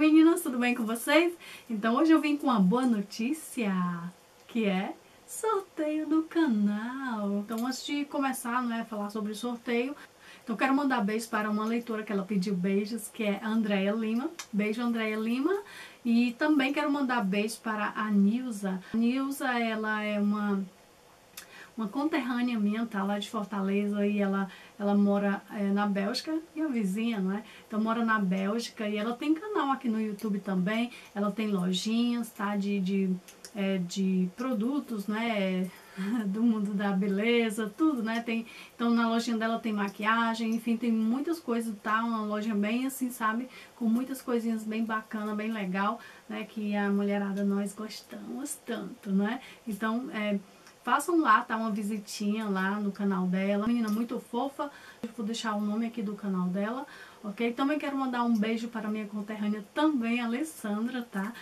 meninas, tudo bem com vocês? Então hoje eu vim com uma boa notícia, que é sorteio do canal. Então antes de começar, né, falar sobre o sorteio, então quero mandar beijos para uma leitora que ela pediu beijos, que é a Andréia Lima. Beijo, Andréia Lima. E também quero mandar beijos para a Nilza. A Nilza, ela é uma conterrânea minha, tá lá de Fortaleza, e ela mora na Bélgica, minha vizinha, não é? Então mora na Bélgica e ela tem canal aqui no YouTube também, ela tem lojinhas, tá? De produtos, né? Do mundo da beleza, tudo, né? Tem, então na lojinha dela tem maquiagem, enfim, tem muitas coisas, tá? Uma loja bem assim, sabe? Com muitas coisinhas bem bacana, bem legal, né? Que a mulherada nós gostamos tanto, né? Então, façam lá, tá? Uma visitinha lá no canal dela. Menina muito fofa. Eu vou deixar o nome aqui do canal dela, ok? Também quero mandar um beijo para minha conterrânea também, a Alessandra, tá?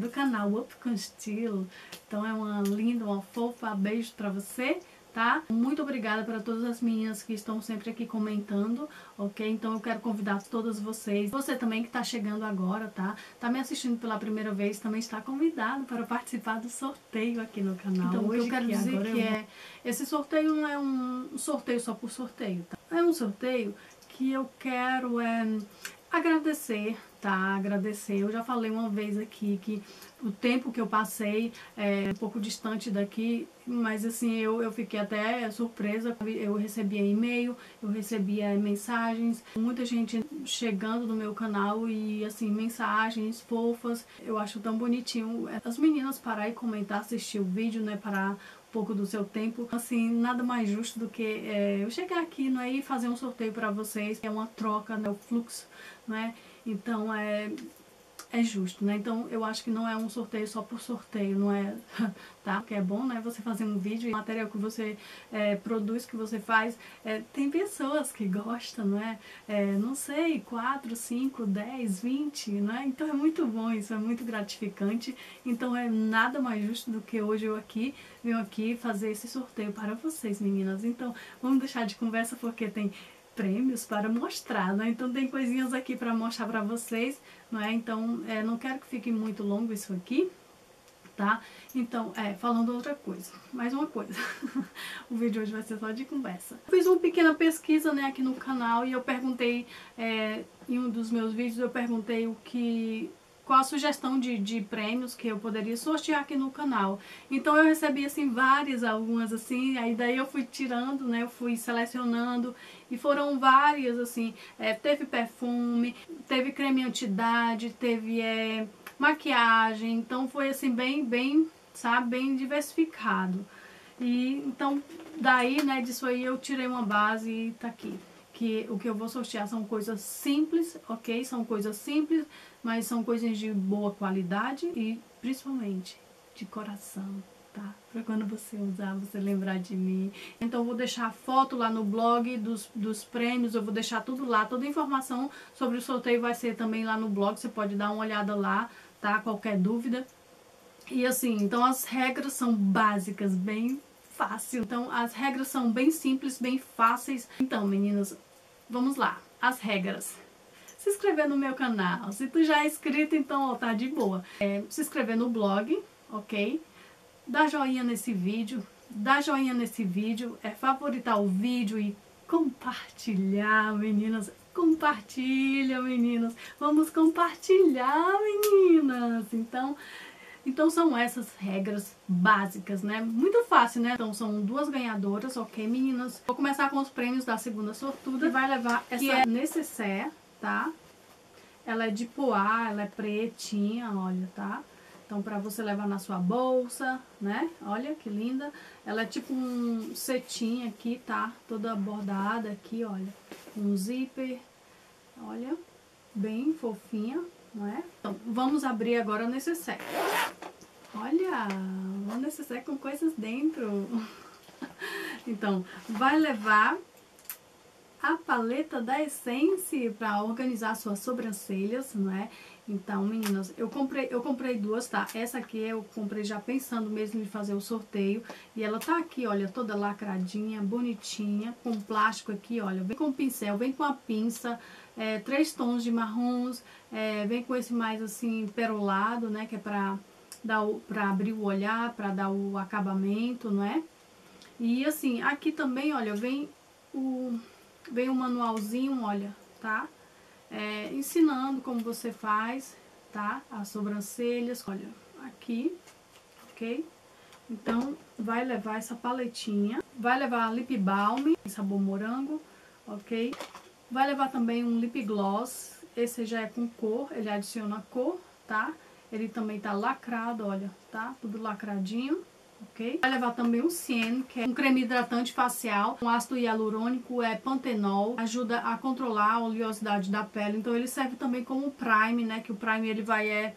Do canal Up Com Estilo. Então é uma linda, uma fofa. Beijo pra você, tá? Muito obrigada para todas as meninas que estão sempre aqui comentando, ok? Então eu quero convidar todas vocês. Você também que tá chegando agora, tá? Tá me assistindo pela primeira vez, também está convidado para participar do sorteio aqui no canal. Então hoje eu quero dizer que esse sorteio não é um sorteio só por sorteio, tá? É um sorteio que eu quero agradecer, tá? Agradecer. Eu já falei uma vez aqui que o tempo que eu passei é um pouco distante daqui, mas assim, eu fiquei até surpresa. Eu recebia e-mail, eu recebia mensagens, muita gente chegando no meu canal e assim, mensagens fofas. Eu acho tão bonitinho as meninas parar e comentar, assistir o vídeo, né? Parar um pouco do seu tempo, assim, nada mais justo do que eu chegar aqui, não é, e fazer um sorteio para vocês. É uma troca, né, o fluxo, né? Então é justo, né? Então eu acho que não é um sorteio só por sorteio, não é, tá? Porque é bom, né, você fazer um vídeo, o material que você produz, que você faz, tem pessoas que gostam, não é? Não sei, 4, 5, 10, 20, né? Então é muito bom isso, é muito gratificante. Então é nada mais justo do que hoje eu aqui, vim aqui fazer esse sorteio para vocês, meninas. Então vamos deixar de conversa, porque tem prêmios para mostrar, né? Então tem coisinhas aqui para mostrar para vocês, não é? Então não quero que fique muito longo isso aqui, tá? Então, falando outra coisa, mais uma coisa, o vídeo hoje vai ser só de conversa. Eu fiz uma pequena pesquisa, né, aqui no canal, e eu perguntei, em um dos meus vídeos, eu perguntei qual a sugestão de prêmios que eu poderia sortear aqui no canal. Então eu recebi assim várias, algumas assim, aí daí eu fui tirando, né, eu fui selecionando, e foram várias assim, teve perfume, teve creme anti-idade, teve maquiagem, então foi assim bem, sabe, bem diversificado. E então daí, né, disso aí eu tirei uma base e tá aqui. Que o que eu vou sortear são coisas simples, ok? São coisas simples, mas são coisas de boa qualidade e principalmente de coração, tá? Pra quando você usar, você lembrar de mim. Então eu vou deixar a foto lá no blog dos prêmios, eu vou deixar tudo lá, toda a informação sobre o sorteio vai ser também lá no blog, você pode dar uma olhada lá, tá? Qualquer dúvida. E assim, então as regras são básicas, bem fácil. Então as regras são bem simples, bem fáceis. Então, meninas, vamos lá. As regras. Se inscrever no meu canal. Se tu já é inscrito, então ó, tá de boa. Se inscrever no blog, ok? Dá joinha nesse vídeo. Dá joinha nesse vídeo. Favoritar o vídeo e compartilhar, meninas. Compartilha, meninas. Vamos compartilhar, meninas. Então são essas regras básicas, né? Muito fácil, né? Então são duas ganhadoras, ok, meninas? Vou começar com os prêmios da segunda sortuda. Vai levar essa necessaire, tá? Ela é de poá, ela é pretinha, olha, tá? Então pra você levar na sua bolsa, né? Olha que linda. Ela é tipo um cetim aqui, tá? Toda bordada aqui, olha. Um zíper, olha. Bem fofinha. Não é? Então, vamos abrir agora o necessaire. Olha, o necessaire com coisas dentro. Então, vai levar a paleta da Essence para organizar suas sobrancelhas, não é? Então, meninas, eu comprei duas, tá? Essa aqui eu comprei já pensando mesmo em fazer o sorteio. E ela tá aqui, olha, toda lacradinha, bonitinha, com plástico aqui, olha. Vem com o pincel, vem com a pinça, 3 tons de marrons, vem com esse mais assim, perolado, né? Que é pra abrir o olhar, pra dar o acabamento, não é? E assim, aqui também, olha, vem o manualzinho, olha, tá? Ensinando como você faz, tá? As sobrancelhas, olha, aqui, ok? Então, vai levar essa paletinha, vai levar lip balm, sabor morango, ok? Vai levar também um lip gloss, esse já é com cor, ele adiciona cor, tá? Ele também tá lacrado, olha, tá? Tudo lacradinho, ok? Vai levar também um Cien, que é um creme hidratante facial, com ácido hialurônico, pantenol, ajuda a controlar a oleosidade da pele. Então ele serve também como prime, né? Que o prime ele vai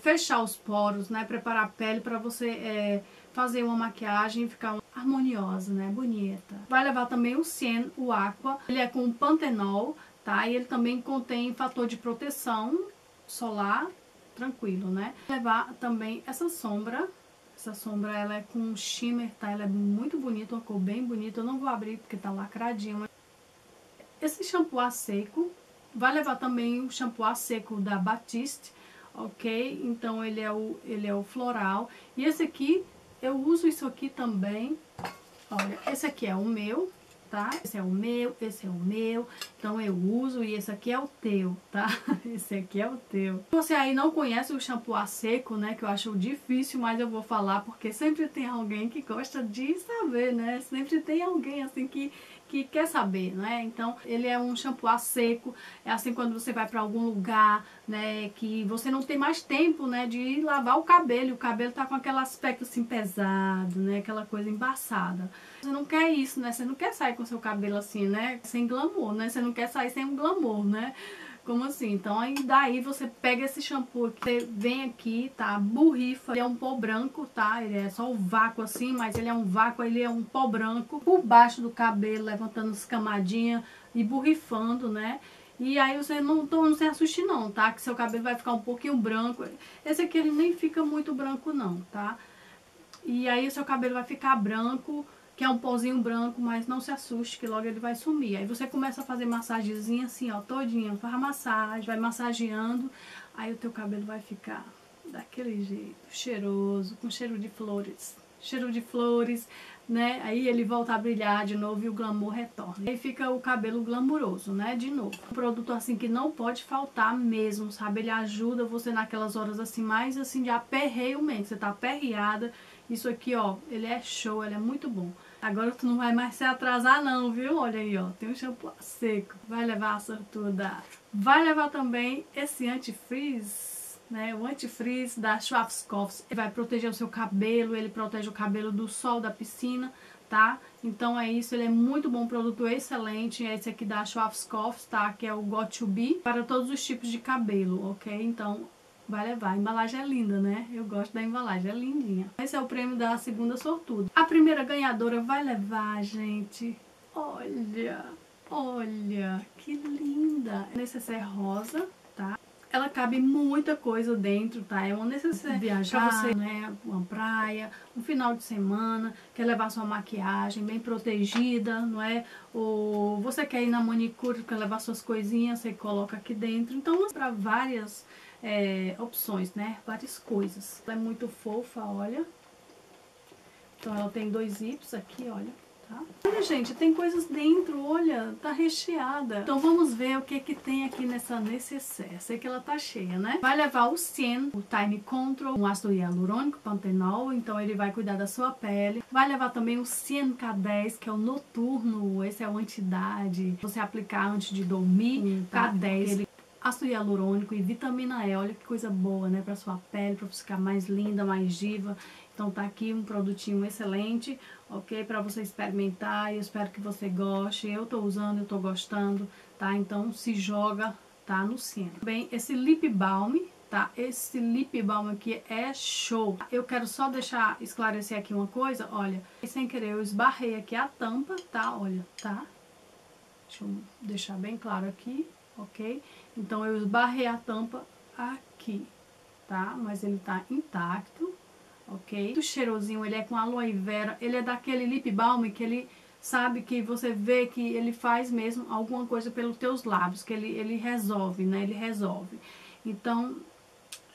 fechar os poros, né? Preparar a pele para você fazer uma maquiagem e ficar harmoniosa, né? Bonita. Vai levar também o Cien, o Aqua, ele é com pantenol, tá? E ele também contém fator de proteção solar, tranquilo, né? Vai levar também essa sombra. Essa sombra, ela é com shimmer, tá? Ela é muito bonita, uma cor bem bonita. Eu não vou abrir porque tá lacradinho. Esse shampoo a seco. Vai levar também o shampoo a seco da Batiste, ok? Então ele é o floral. E esse aqui, eu uso isso aqui também. Olha, esse aqui é o meu, tá? Esse é o meu, esse é o meu. Então eu uso e esse aqui é o teu, tá? Esse aqui é o teu. Se você aí não conhece o shampoo a seco, né? Que eu acho difícil, mas eu vou falar porque sempre tem alguém que gosta de saber, né? Sempre tem alguém assim que quer saber, né? Então ele é um shampoo a seco. É assim quando você vai pra algum lugar, né? Que você não tem mais tempo, né? De lavar o cabelo. O cabelo tá com aquele aspecto assim pesado, né? Aquela coisa embaçada. Você não quer isso, né? Você não quer sair com seu cabelo assim, né? Sem glamour, né? Você não quer sair sem um glamour, né? Como assim? Então aí daí você pega esse shampoo aqui, você vem aqui, tá? Borrifa, ele é um pó branco, tá? Ele é só um vácuo assim, mas ele é um vácuo, ele é um pó branco por baixo do cabelo, levantando as camadinhas e borrifando, né? E aí você não se assuste não, tá? Que seu cabelo vai ficar um pouquinho branco. Esse aqui ele nem fica muito branco não, tá? E aí o seu cabelo vai ficar branco, que é um pozinho branco, mas não se assuste que logo ele vai sumir. Aí você começa a fazer massagenzinha assim, ó, todinha. Faz massagem, vai massageando, aí o teu cabelo vai ficar daquele jeito, cheiroso, com cheiro de flores. Cheiro de flores, né? Aí ele volta a brilhar de novo e o glamour retorna. Aí fica o cabelo glamuroso, né? De novo. Um produto assim que não pode faltar mesmo, sabe? Ele ajuda você naquelas horas assim, mais assim de aperreio mesmo. Você tá aperreada. Isso aqui, ó, ele é show, ele é muito bom. Agora tu não vai mais se atrasar não, viu? Olha aí, ó, tem um shampoo seco. Vai levar a sortuda. Vai levar também esse antifrizz, né? O antifrizz da Schwarzkopf. Ele vai proteger o seu cabelo, ele protege o cabelo do sol da piscina, tá? Então é isso, ele é muito bom, produto excelente. É esse aqui da Schwarzkopf, tá? Que é o Got2B, para todos os tipos de cabelo, ok? Então... vai levar, a embalagem é linda, né? Eu gosto da embalagem, é lindinha. Esse é o prêmio da segunda sortuda. A primeira ganhadora vai levar, gente, olha, olha, que linda. Necessaire rosa, tá? Ela cabe muita coisa dentro, tá? É uma necessaire viajar, pra você, né? Uma praia, um final de semana, quer levar sua maquiagem bem protegida, não é? Ou você quer ir na manicure, quer levar suas coisinhas, você coloca aqui dentro. Então, para várias... opções, né? Várias coisas. Ela é muito fofa, olha. Então ela tem 2 zips aqui, olha, tá? Olha, gente, tem coisas dentro, olha, tá recheada. Então vamos ver o que que tem aqui nessa necessaire. Sei que ela tá cheia, né? Vai levar o Cien, o Time Control, um ácido hialurônico, pantenol, então ele vai cuidar da sua pele. Vai levar também o Cien K10, que é o noturno, esse é o anti-idade. Você aplicar antes de dormir, tá? K10, ele... ácido hialurônico e vitamina E, olha que coisa boa, né? Pra sua pele, pra ficar mais linda, mais diva. Então tá aqui um produtinho excelente, ok? Pra você experimentar, eu espero que você goste. Eu tô usando, eu tô gostando, tá? Então se joga, tá? No Cien. Bem, esse lip balm, tá? Esse lip balm aqui é show. Eu quero só deixar, esclarecer aqui uma coisa, olha. Sem querer eu esbarrei aqui a tampa, tá? Olha, tá? Deixa eu deixar bem claro aqui, ok? Então, eu esbarrei a tampa aqui, tá? Mas ele tá intacto, ok? Muito cheirosinho, ele é com aloe vera, ele é daquele lip balm que ele... Sabe que você vê que ele faz mesmo alguma coisa pelos teus lábios, que ele resolve, né? Ele resolve. Então,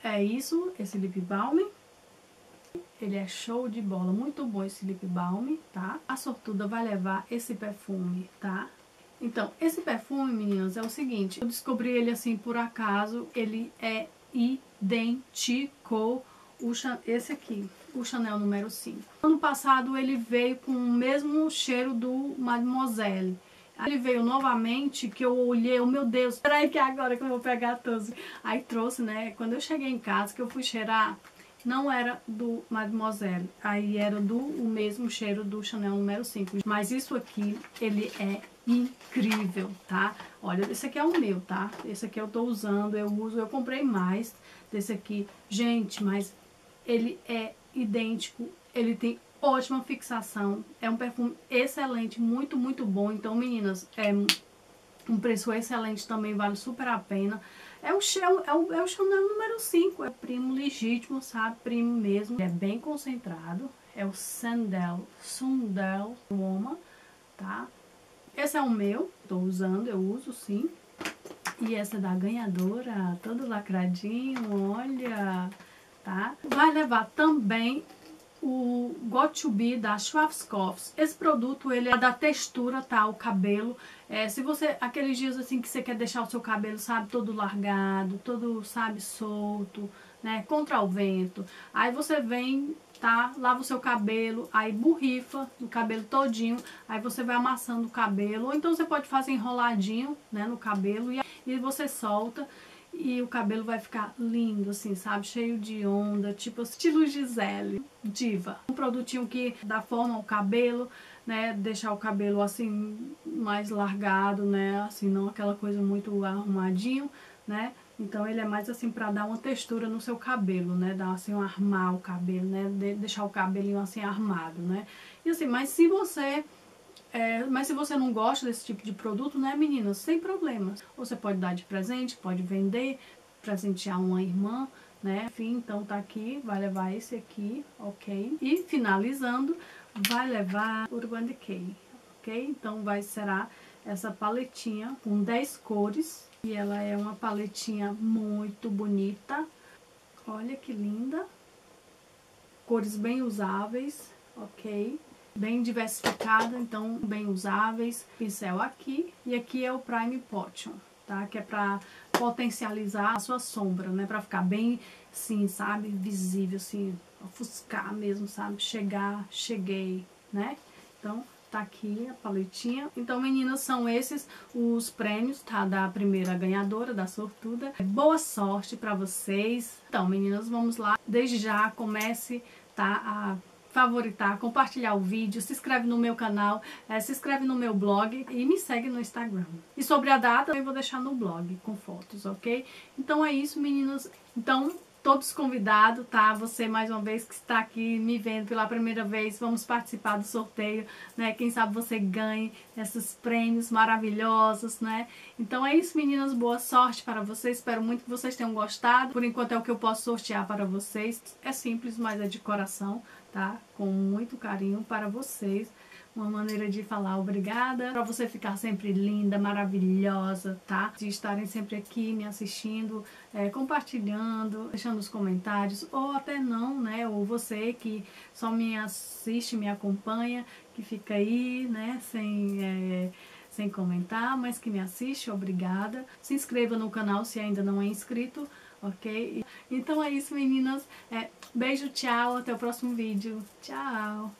é isso, esse lip balm. Ele é show de bola, muito bom esse lip balm, tá? A sortuda vai levar esse perfume, tá? Então, esse perfume, meninas, é o seguinte. Eu descobri ele assim por acaso, ele é idêntico. Esse aqui, o Chanel número 5. Ano passado ele veio com o mesmo cheiro do Mademoiselle. Aí ele veio novamente, que eu olhei, oh, meu Deus, peraí que é agora que eu vou pegar todos. Aí trouxe, né, quando eu cheguei em casa, que eu fui cheirar, não era do Mademoiselle. Aí era o mesmo cheiro do Chanel número 5. Mas isso aqui, ele é incrível, tá? Olha, esse aqui é o meu, tá? Esse aqui eu tô usando, eu uso, eu comprei mais desse aqui. Gente, mas... ele é idêntico, ele tem ótima fixação, é um perfume excelente, muito, muito bom. Então, meninas, é um preço excelente também, vale super a pena. É o Chanel número 5, é primo legítimo, sabe? Primo mesmo. É bem concentrado, é o Suddenly Woman, tá? Esse é o meu, tô usando, eu uso sim. E essa é da ganhadora, todo lacradinho, olha... Tá? Vai levar também o Got2B da Schwarzkopf. Esse produto, ele é da textura, tá? O cabelo. Se você, aqueles dias assim que você quer deixar o seu cabelo, sabe, todo largado, todo, sabe, solto, né? Contra o vento. Aí você vem, tá? Lava o seu cabelo, aí borrifa o cabelo todinho. Aí você vai amassando o cabelo. Ou então você pode fazer enroladinho, né? No cabelo e você solta. E o cabelo vai ficar lindo, assim, sabe? Cheio de onda, tipo estilo Gisele, diva. Um produtinho que dá forma ao cabelo, né? Deixar o cabelo, assim, mais largado, né? Assim, não aquela coisa muito arrumadinho, né? Então ele é mais, assim, pra dar uma textura no seu cabelo, né? Dar, assim, um armar o cabelo, né? Deixar o cabelinho, assim, armado, né? E assim, mas se você não gosta desse tipo de produto, né, meninas, sem problemas. Você pode dar de presente, pode vender, presentear uma irmã, né? Enfim, então tá aqui, vai levar esse aqui, ok? E finalizando, vai levar Urban Decay, ok? Então será essa paletinha com 10 cores. E ela é uma paletinha muito bonita. Olha que linda. Cores bem usáveis, ok? Bem diversificada, então bem usáveis. Pincel aqui, e aqui é o Prime Potion, tá? Que é pra potencializar a sua sombra, né? Pra ficar bem, assim, sabe? Visível, assim, ofuscar mesmo, sabe? Cheguei, né? Então, tá aqui a paletinha. Então, meninas, são esses os prêmios, tá? Da primeira ganhadora, da sortuda. Boa sorte pra vocês. Então, meninas, vamos lá. Desde já, comece, tá? A favoritar, compartilhar o vídeo, se inscreve no meu canal, se inscreve no meu blog e me segue no Instagram. E sobre a data, eu vou deixar no blog com fotos, ok? Então é isso, meninas. Então, todos convidados, tá? Você, mais uma vez, que está aqui me vendo pela primeira vez, vamos participar do sorteio, né? Quem sabe você ganhe esses prêmios maravilhosos, né? Então é isso, meninas. Boa sorte para vocês. Espero muito que vocês tenham gostado. Por enquanto é o que eu posso sortear para vocês. É simples, mas é de coração, tá? Com muito carinho para vocês. Uma maneira de falar obrigada, para você ficar sempre linda, maravilhosa, tá? De estarem sempre aqui me assistindo, compartilhando, deixando os comentários, ou até não, né? Ou você que só me assiste, me acompanha, que fica aí, né? Sem comentar, mas que me assiste, obrigada. Se inscreva no canal se ainda não é inscrito, ok? Então é isso, meninas. Beijo, tchau, até o próximo vídeo. Tchau!